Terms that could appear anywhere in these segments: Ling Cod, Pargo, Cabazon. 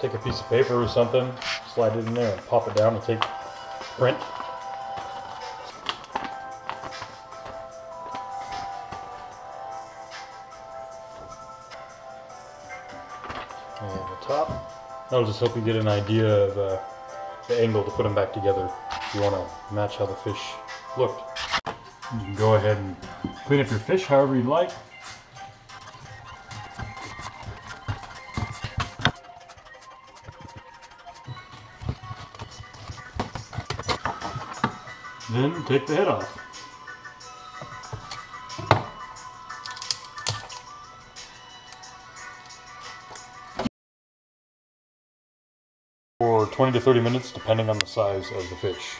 Take a piece of paper or something, slide it in there and pop it down and take print. And the top. That'll just help you get an idea of the angle to put them back together if you want to match how the fish looked. You can go ahead and clean up your fish however you'd like. Then take the head off. For 20 to 30 minutes, depending on the size of the fish.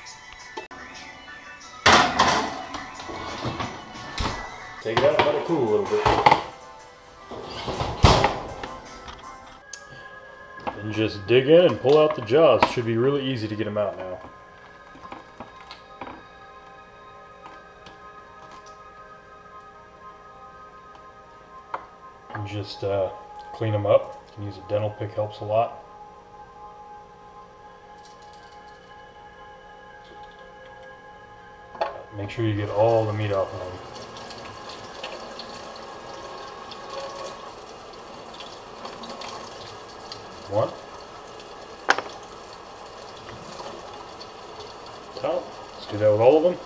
Take it out and let it cool a little bit. And just dig in and pull out the jaws. It should be really easy to get them out now. And just clean them up. You can use a dental pick, helps a lot. Make sure you get all the meat off of them. One. Top. Let's do that with all of them.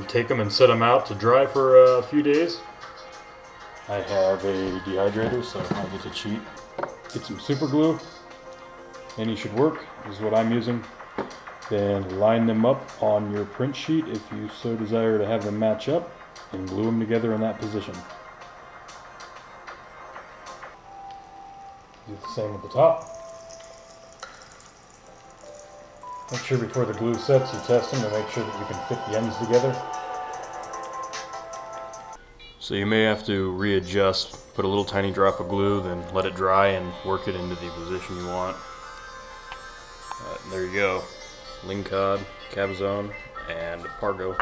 And take them and set them out to dry for a few days. I have a dehydrator, so I get to cheat. Get some super glue. Any should work, is what I'm using. Then line them up on your print sheet if you so desire to have them match up, and glue them together in that position. Do the same at the top. Make sure before the glue sets you test them to make sure that you can fit the ends together. So you may have to readjust, put a little tiny drop of glue, then let it dry and work it into the position you want. There you go. Ling Cod, Cabazon, and Pargo.